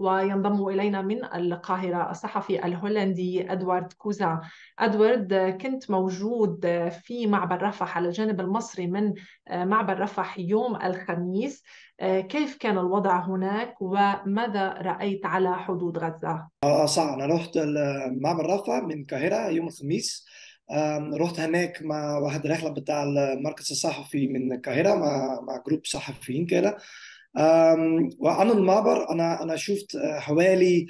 وينضم إلينا من القاهرة الصحفي الهولندي أدوارد كوزا. أدوارد، كنت موجود في معبر رفح على الجانب المصري من معبر رفح يوم الخميس، كيف كان الوضع هناك وماذا رأيت على حدود غزة؟ صح، أنا رحت معبر رفح من القاهرة يوم الخميس. رحت هناك مع واحد الرحلة بتاع المركز الصحفي من القاهرة مع جروب صحفيين كده. وعن المعبر أنا شفت حوالي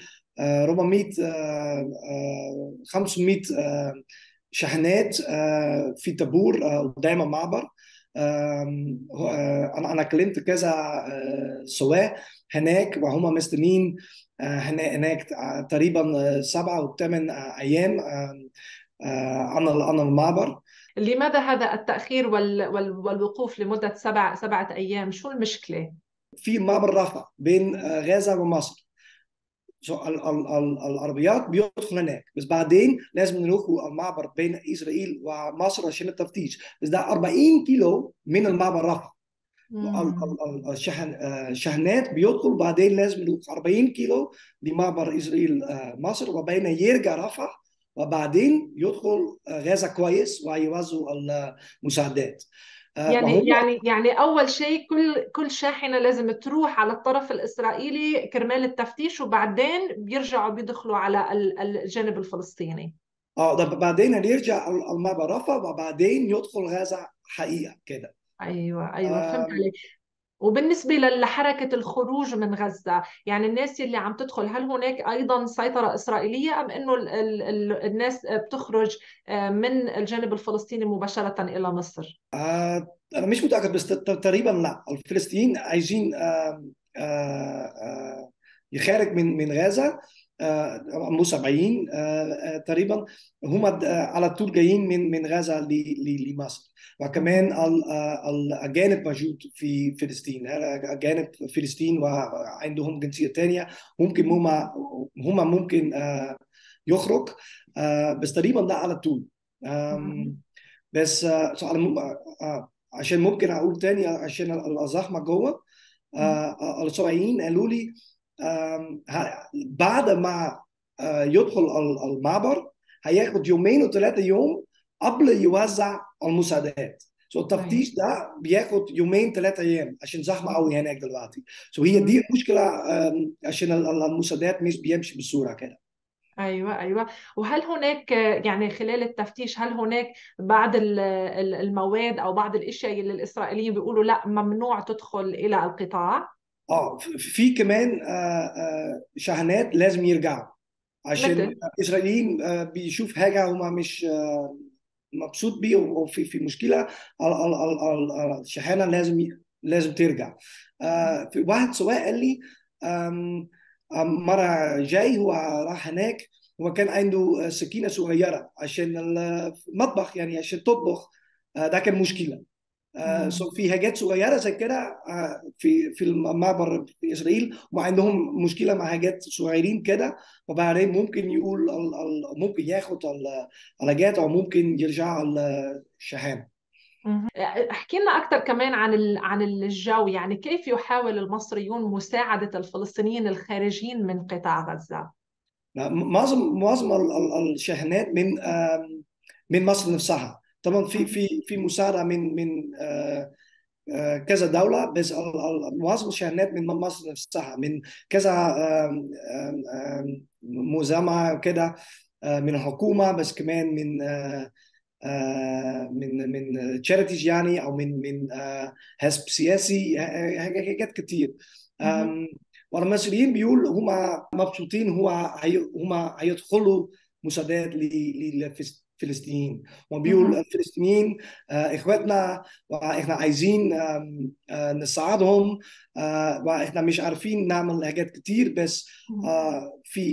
500 شاحنات في طابور قدام المعبر. أنا كلمت كذا سواق هناك وهم مستنين هناك تقريبا 7 أو 8 أيام عن المعبر. لماذا هذا التأخير والوقوف لمدة 7 أيام؟ شو المشكلة؟ في معبر رفح بين غزة ومصر العربيات بيدخل هناك، بس بعدين لازم نروحوا المعبر بين إسرائيل ومصر عشان التفتيش، بس ده 40 كيلو من المعبر رفح. الشحنات بيدخل بعدين لازم نروح 40 كيلو لمعبر إسرائيل مصر، وبين يرجع رفح وبعدين يدخل غزة كويس ويوزعوا المساعدات. يعني أول شيء كل شاحنة لازم تروح على الطرف الإسرائيلي كرمال التفتيش، وبعدين بيرجعوا بيدخلوا على الجانب الفلسطيني. بعدين يرجع المعبر رفح وبعدين يدخل غزة حقيقة كده. أيوة فهمت عليك. وبالنسبة لحركة الخروج من غزة، يعني الناس اللي عم تدخل، هل هناك أيضا سيطرة إسرائيلية أم أنه الناس بتخرج من الجانب الفلسطيني مباشرة إلى مصر؟ أنا مش متأكد، بس تقريبا لا، الفلسطينيين عايزين يخرج من غزة. مسابعين تقريبا هم على طول جايين من غزة لمصر، وكمان الأجانب موجود في فلسطين، أجانب فلسطين وعندهم جنسية تانية، ممكن هم ممكن يخرج، بس تقريبا ده على طول. بس عشان ممكن أقول تاني، عشان الزحمة جوه، السوريين قالوا لي بعد ما يدخل المعبر هياخد 2 أو 3 يوم قبل يوزع المساعدات. التفتيش ده بياخد 2 أو 3 أيام عشان زحمه قوي هناك دلوقتي. هي دي المشكله، عشان المساعدات مش بيمشي بالصوره كده. أيوة. وهل هناك، يعني خلال التفتيش، هل هناك بعض المواد أو بعض الأشياء اللي الإسرائيليين بيقولوا لا ممنوع تدخل إلى القطاع؟ في كمان شاحنات لازم يرجعوا عشان الإسرائيليين بيشوف حاجة هما مش مبسوط بيه وفي مشكلة، الشاحنة لازم ترجع. في واحد سواق قال لي مرة جاي هو راح هناك وكان عنده سكينة صغيرة عشان المطبخ، يعني عشان تطبخ، ده كان مشكلة. في حاجات صغيره زي كده في المعبر في اسرائيل، وعندهم مشكله مع حاجات صغيرين كده، وبعدين ممكن يقول ممكن ياخد الحاجات او ممكن يرجع الشحن. احكي لنا اكثر كمان عن الجو، يعني كيف يحاول المصريون مساعده الفلسطينيين الخارجين من قطاع غزه؟ معظم الشحنات من مصر نفسها، طبعا في مساعده من كذا دوله، بس معظم الشحنات من مصر نفسها، من كذا مزامعه كده، من الحكومه، بس كمان من تشاريتيز، يعني او من حزب سياسي، حاجات كتير. والمصريين بيقول هم مبسوطين، هم هيدخلوا مساعدات للفلسطينيين، وبيقول الفلسطينيين اخواتنا واحنا عايزين نساعدهم، واحنا مش عارفين نعمل حاجات كتير، بس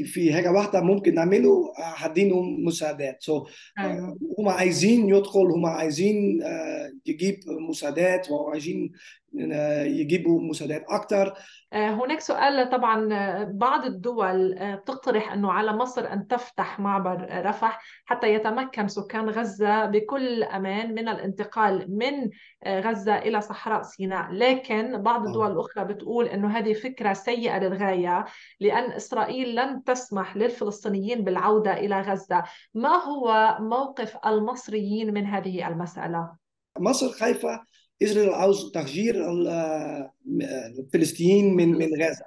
في حاجه واحده ممكن نعمله، هدينهم مساعدات. هم عايزين يدخل، هم عايزين يجيب مساعدات، وعايزين يجيبوا مساعدات اكثر. هناك سؤال، طبعا بعض الدول بتقترح انه على مصر ان تفتح معبر رفح حتى يتمكن سكان غزه بكل امان من الانتقال من غزه الى صحراء سيناء، لكن بعض الدول الاخرى فكرة بتقول أنه هذه فكرة سيئة للغاية، لأن إسرائيل لن تسمح للفلسطينيين بالعودة إلى غزة. ما هو موقف المصريين من هذه المسألة؟ مصر خايفة إسرائيل عاوز تهجير الفلسطينيين من غزة.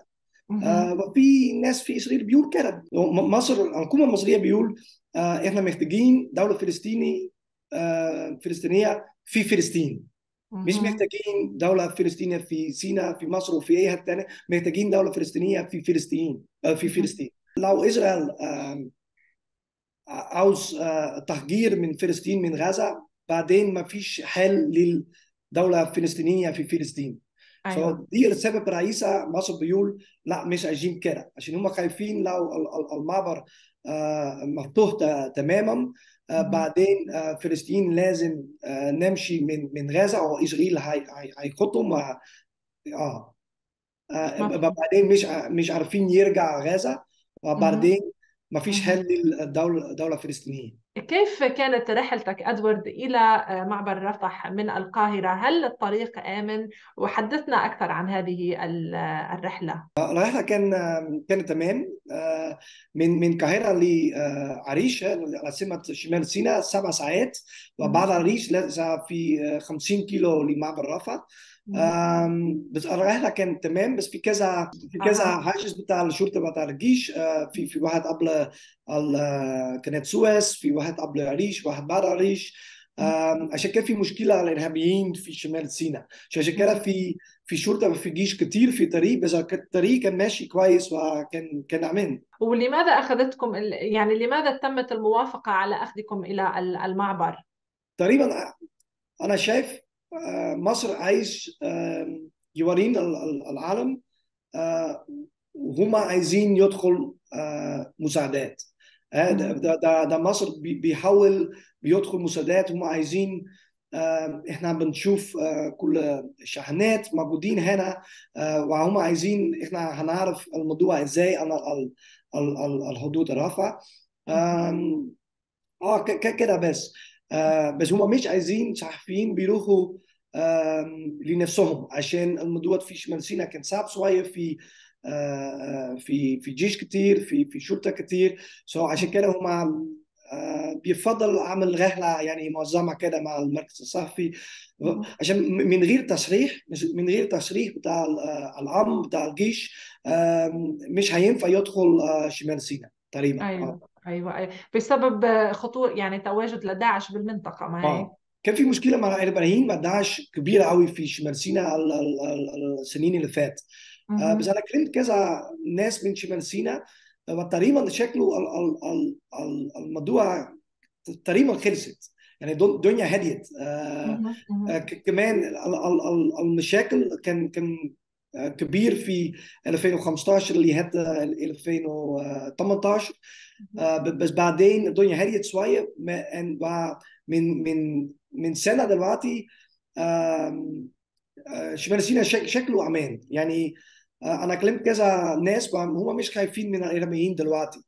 وفي ناس في إسرائيل بيقول كده، مصر الحكومة المصرية بيقول إحنا محتاجين دولة فلسطينية في فلسطين، مش محتاجين دولة فلسطينية في سيناء في مصر وفي أي حتة تانية، محتاجين دولة فلسطينية في فلسطين. لو إسرائيل عاوز تهجير من فلسطين من غزة، بعدين ما فيش حل للدولة الفلسطينية في فلسطين. أيوة. دي السبب الرئيسي. مصر بيقول لا مش عايزين كده، عشان هم خايفين لو المعبر مفتوح تماما، بعدين فلسطين لازم نمشي من غزة، وإسرائيل هيخطهم بعدين مش عارفين يرجع غزة، وبعدين ما فيش حل للدولة الفلسطينية. كيف كانت رحلتك أدوارد إلى معبر رفح من القاهرة؟ هل الطريق آمن؟ وحدثنا أكثر عن هذه الرحلة. الرحلة كانت تمام، من القاهرة لعريش عاصمة شمال سيناء 7 ساعات، وبعد عريش في 50 كيلو لمعبر رفح. بس الرحلة كانت تمام، بس في كذا حاجز بتاع الشرطة بتاع الجيش، في واحد قبل قناة سويس، في واحد قبل عريش، واحد بعد عريش، عشان كان في مشكلة على الإرهابيين في شمال سيناء، عشان كده في شرطة وفي جيش كتير في طريق، بس الطريق كان ماشي كويس وكان أمان. ولماذا أخذتكم يعني لماذا تمت الموافقة على أخذكم إلى المعبر؟ تقريبا أنا شايف مصر عايز يورين العالم وهم عايزين يدخل مساعدات. ده مصر بيحاول بيدخل مساعدات، هم عايزين. احنا بنشوف كل الشحنات موجودين هنا، وهم عايزين احنا هنعرف الموضوع ازاي على الحدود الرفح كده. بس هم مش عايزين صحفيين بيروحوا لنفسهم، عشان الموضوع في شمال سيناء كان صعب شويه، في جيش كتير، في شرطه كتير، عشان كده هم بيفضل عمل رحله يعني منظمه كده مع المركز الصحفي، عشان من غير تصريح بتاع الامن بتاع الجيش مش هينفع يدخل شمال سيناء تقريبا. أيوة بسبب خطور يعني تواجد لداعش بالمنطقة. معي كان في مشكلة مع الإرهابيين مع داعش كبيرة قوي في شمال سيناء السنين اللي فات. بس أنا كلمت كذا ناس من شمال سيناء، وتقريبا شكله الموضوع تقريبا خلصت، يعني الدنيا هديت. كمان المشاكل كان كبير في 2015 لحتى 2018، بس بعدين الدنيا هديت شويه. من سنه دلوقتي شمال سيناء شكله امان، يعني انا كلمت كذا ناس هم مش خايفين من الارهابيين دلوقتي،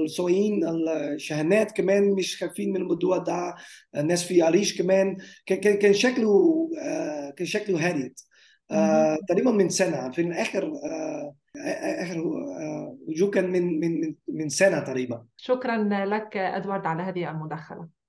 والسوريين الشحنات كمان مش خايفين من الموضوع ده. الناس في عريش كمان كان شكله هاديت تقريبا من سنه، في اخر وجوه كان من سنه تقريبا. شكرا لك ادوارد على هذه المداخله.